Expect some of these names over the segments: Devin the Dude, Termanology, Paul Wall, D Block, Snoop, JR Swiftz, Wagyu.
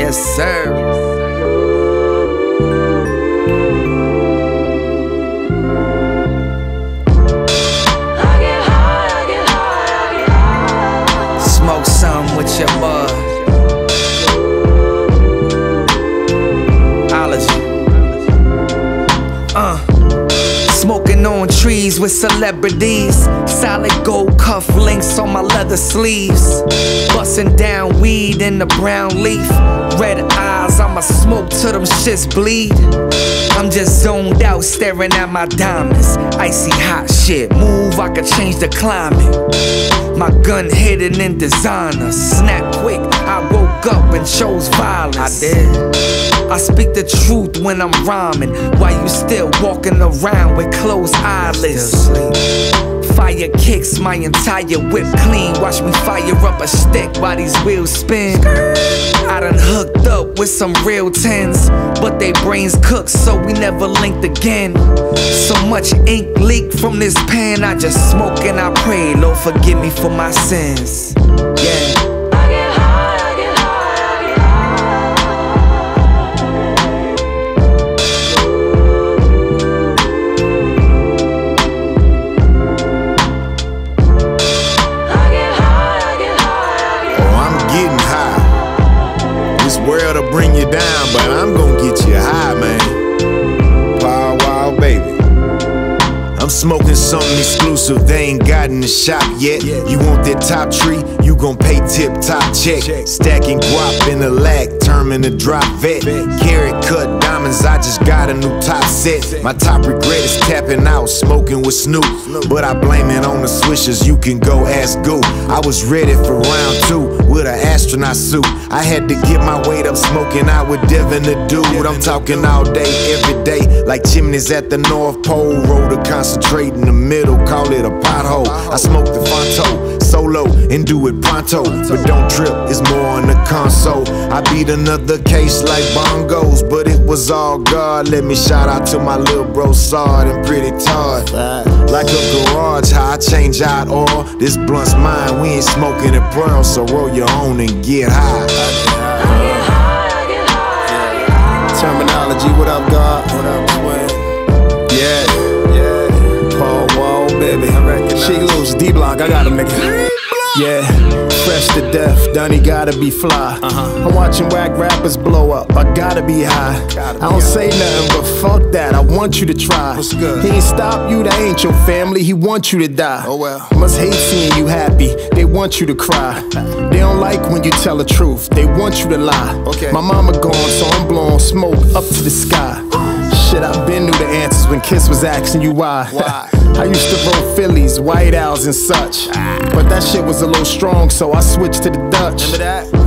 Yes, sir. With your bud, allergy. Smoking on trees with celebrities, solid gold cuff links on my leather sleeves, busting down weed in the brown leaf. Red eyes, I'ma smoke till them shits bleed. I'm just zoned out, staring at my diamonds. Icy hot shit, move, I could change the climate. My gun hidden in designer, snap quick, I woke up and chose violence. I did. I speak the truth when I'm rhyming, while you still walking around with closed eyelids. Fire kicks my entire whip clean. Watch me fire up a stick while these wheels spin. I done hooked up with some real tens, but they brains cooked, so we never linked again. So much ink leaked from this pen. I just smoke and I pray, Lord, forgive me for my sins. Yeah. World to bring you down, but I'm gonna get you high, man. Pow wow, baby. I'm smoking something exclusive they ain't got in the shop yet. You want that top tree? You gon' pay tip top check. Stacking guap in the lack, turning the drop vet. Carrot cut diamonds, I just got a new top set. My top regret is tapping out, smoking with Snoop. But I blame it on the swishers, you can go ask Goo. I was ready for round two with an astronaut suit. I had to get my weight up, smoking out with Devin the Dude. I'm talking all day, every day, like chimneys at the North Pole. Roll to concentrate in the middle, call it a pothole. I smoke the Fonto, solo, and do it pronto. But don't trip, it's more on the console. I beat another case like bongos, but it was all God. Let me shout out to my little bro, Sard and Pretty Todd. Like a garage, how I change out all. This blunt's mine, we ain't smoking it brown, so roll your own and get high. Terminology, what up, God? What up, Swin? Yeah, yeah. Paul Wall, baby. She loose, D Block, I got a nigga. Yeah, fresh to death, Donnie gotta be fly. I'm watching whack rappers blow up, I gotta be high. I don't say nothing, but fuck that, I want you to try. He ain't stop you, that ain't your family, he wants you to die. Oh well. Must hate seeing you happy, they want you to cry. They don't like when you tell the truth, they want you to lie. My mama gone, so I'm blowing smoke up to the sky. Shit, I been knew the answers when Kiss was asking you why. I used to roll Phillies, White Owls and such, but that shit was a little strong, so I switched to the Dutch.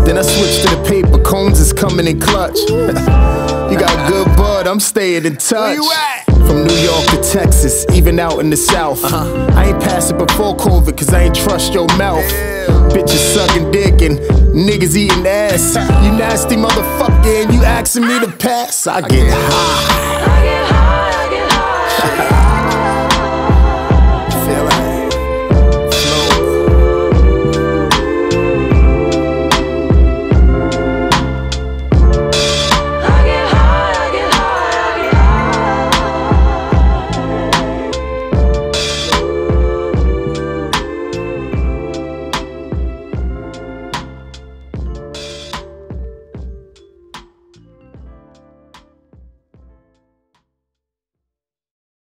Then I switched to the paper, Combs is coming in clutch. You got good bud, I'm staying in touch. Where you at? From New York to Texas, even out in the South. I ain't passing before COVID, cause I ain't trust your mouth. Bitches sucking dick and niggas eating ass. You nasty motherfucker and you asking me to pass. I get high.